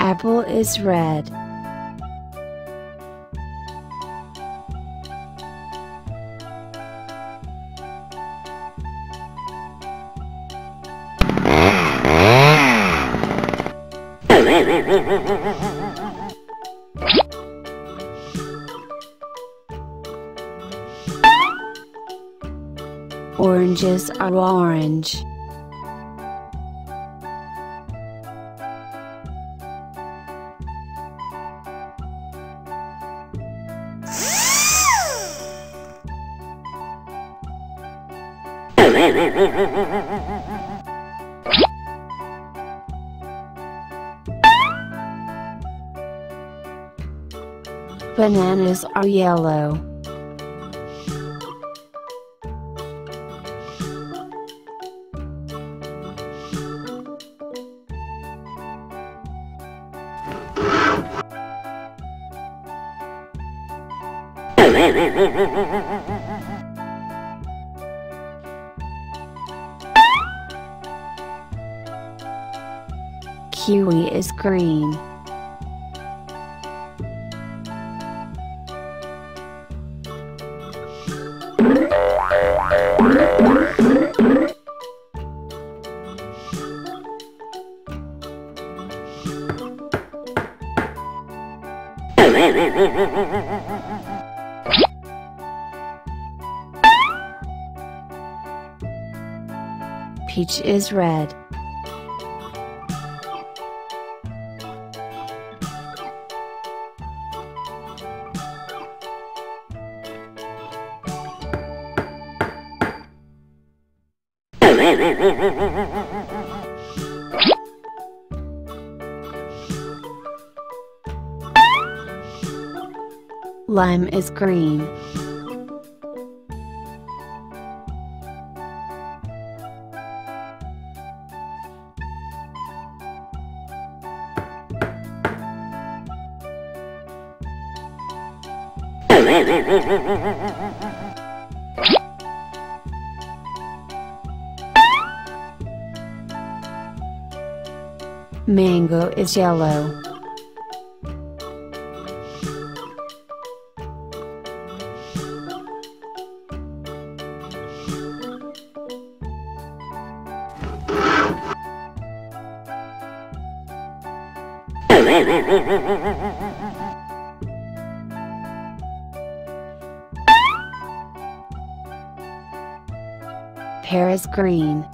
Apple is red. Oranges are orange. Bananas are yellow. Kiwi is green. Peach is red. Lime is green. Mango is yellow. Pear is green.